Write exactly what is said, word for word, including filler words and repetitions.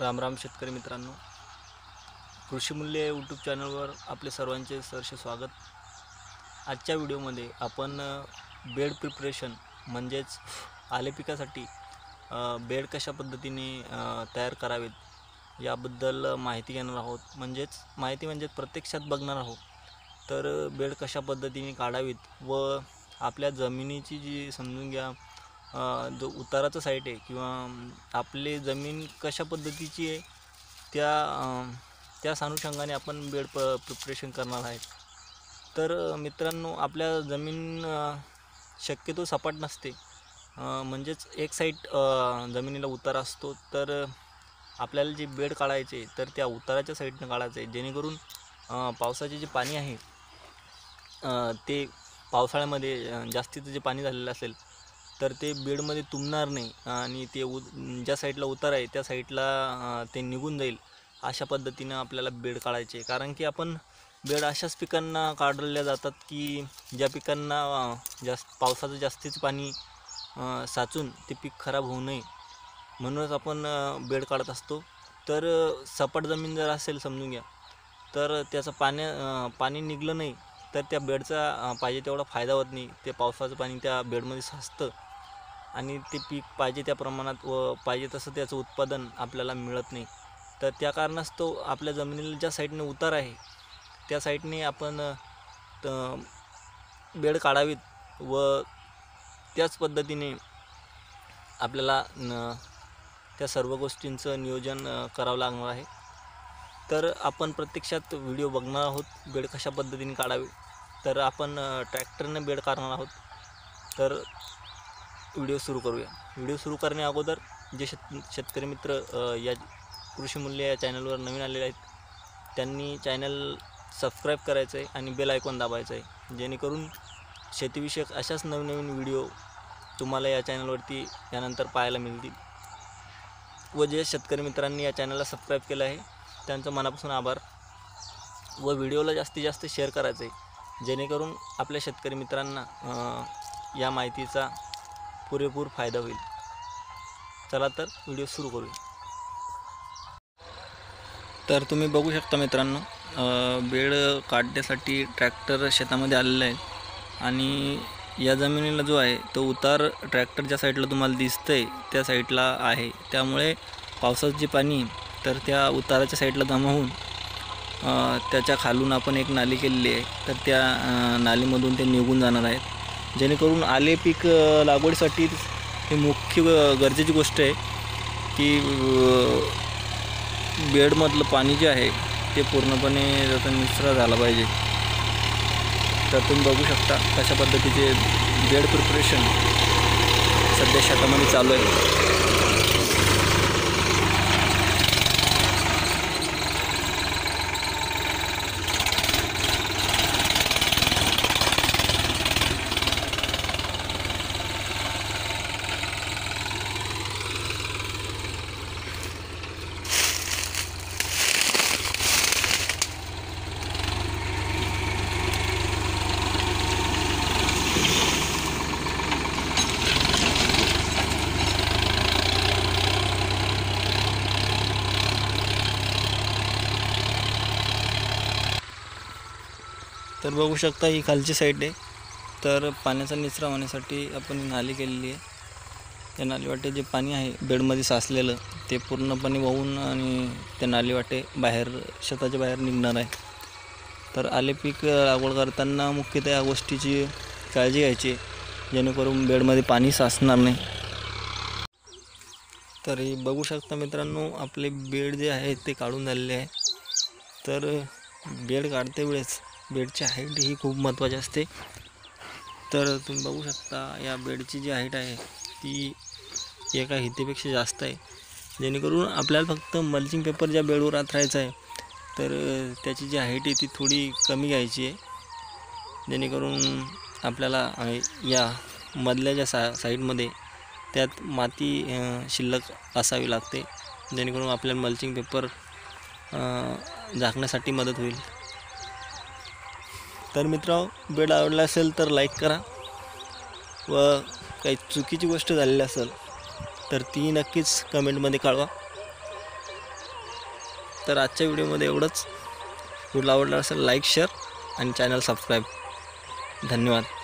राम राम शेतकरी मित्रांनो, कृषीमुल्य यूट्यूब चॅनलवर आपले सर्वांचे सहर्ष स्वागत। आजच्या व्हिडिओमध्ये आपण बेड प्रिपरेशन म्हणजेच आले पिकासाठी बेड कशा पद्धतीने तयार करावेत याबद्दल माहिती घेणार आहोत। म्हणजेच माहिती म्हणजे प्रत्यक्षात बघणार आहोत। तर बेड कशा पद्धतीने काढावीत व आपल्या जमिनीची जी समजून घ्या जो उताराचा साइट आहे किंवा आपले जमीन कशा पद्धतीची आहे त्या त्या अनुषंगाने आपण बेड प प्रिपरेशन करणार आहे। तर मित्रांनो, आपल्या जमीन शक्यतो सपाट नसते, म्हणजे एक साइड जमिनीला उतारा असतो। तर आपल्याला जे बेड काढायचे तर त्या उताराच्या साइडने काढायचे, जेणेकरून पावसाचे जे पाणी आहे ते पावसाळ्यामध्ये जास्तीचं जे पाणी झालेलं असेल तर ते बेडमध्ये तुंबणार नाही आणि ते उ ज्या साईडला उतार आहे त्या साईडला ते निघून जाईल। अशा पद्धतीने आपल्याला बेड काढायचे, कारण की आपण बेड अशाच पिकांना काढल्या जातात की ज्या पिकांना जास्त पावसाचं जास्तीच पाणी साचून ते पीक खराब होऊ नये म्हणूनच आपण बेड काढत असतो। तर सपाट जमीन जर असेल समजून घ्या, तर त्याचं पाणी पाणी निघलं नाही तर त्या बेडचा पाहिजे तेवढा फायदा होत नाही। ते पावसाचं पाणी त्या बेडमध्ये साचतं आणि ते पीक पाहिजे त्या प्रमाणात व पाहिजे तसं त्याचं उत्पादन आपल्याला मिळत नाही। तर त्या कारणास्तव आपल्या जमिनीला ज्या साईडने उतार आहे त्या साईडने आपण बेड काढावीत व त्याच पद्धतीने आपल्याला त्या सर्व गोष्टींचं नियोजन करावं लागणार आहे। तर आपण प्रत्यक्षात व्हिडिओ बघणार आहोत बेड कशा पद्धतीने काढावे। तर आपण ट्रॅक्टरने बेड काढणार आहोत। तर व्हिडिओ सुरू करूया। व्हिडिओ सुरू करण्या अगोदर जे शेत शेतकरी मित्र या कृषीमूल्य या चॅनलवर नवीन आलेले आहेत त्यांनी चॅनल सबस्क्राईब करायचं आहे आणि बेल आयकॉन दाबायचं आहे, जेणेकरून शेतीविषयक अशाच नवीन नवीन व्हिडिओ तुम्हाला या चॅनलवरती यानंतर पाहायला मिळतील। व जे शेतकरी मित्रांनी या चॅनलला सबस्क्राईब केलं आहे त्यांचं मनापासून आभार। व व्हिडिओला जास्तीत जास्त शेअर करायचं आहे, जेणेकरून आपल्या शेतकरी मित्रांना या माहितीचा पुरेपूर फायदा होईल। चला तर व्हिडिओ सुरू करूया। तर तुम्ही बघू शकता मित्रांनो, बेड काढण्यासाठी ट्रॅक्टर शेतामध्ये आलेला आहे आणि या जमिनीला जो आहे तो उतार ट्रॅक्टर ज्या साईडला तुम्हाला दिसतंय त्या साईडला आहे, त्यामुळे पावसाचं जे पाणी तर त्या उताराच्या साईडला जमा होऊन त्याच्या खालून आपण एक नाली केलेली आहे, तर त्या नालीमधून ते निघून जाणार आहेत, जेणेकरून आले पीक लागवडीसाठी ही मुख्य गरजेची गोष्ट आहे की बेडमधलं पाणी जे आहे ते पूर्णपणे त्याचा निचरा झाला पाहिजे। तर तुम्ही बघू शकता कशा पद्धतीचे बेड प्रिपरेशन सध्या शेतामध्ये चालू आहे। तर बघू शकता ही खालची साईड आहे, तर पाण्याचा निचरा होण्यासाठी आपण नाली केलेली आहे। या नालीवाटे जे पाणी आहे बेडमध्ये साचलेलं ते पूर्णपणे वाहून आणि त्या नालीवाटे बाहेर शेताच्या बाहेर निघणार आहे। तर आले पीक लागवड करताना मुख्यतः या गोष्टीची काळजी घ्यायची, जेणेकरून बेडमध्ये पाणी साचणार नाही। तर हे बघू शकता मित्रांनो, आपले बेड जे आहे ते काढून झालेले आहे। तर बेड काढते वेळेस बेडची हाईट ही खूप महत्त्वाची असते। तर तुम्ही बघू शकता या बेडची जी हाईट आहे ती एका हितेपेक्षा जास्त आहे, जेणेकरून आपल्याला फक्त मल्चिंग पेपर ज्या बेडवर आथरायचा आहे तर त्याची जी हाईट आहे ती थोडी कमी घ्यायची आहे, जेणेकरून आपल्याला या मधल्या ज्या सा साईडमध्ये त्यात माती शिल्लक असावी लागते, जेणेकरून आपल्याला मल्चिंग पेपर झाकण्यासाठी मदत होईल। तर मित्रांनो, बेड आवडला असेल तर लाईक करा व काही चुकीची गोष्ट झालेली असेल तर ती नक्कीच कमेंटमध्ये कळवा। तर आजच्या व्हिडिओमध्ये एवढंच. व्हिडिओ आवडला असेल लाईक शेअर आणि चॅनल सबस्क्राईब. धन्यवाद.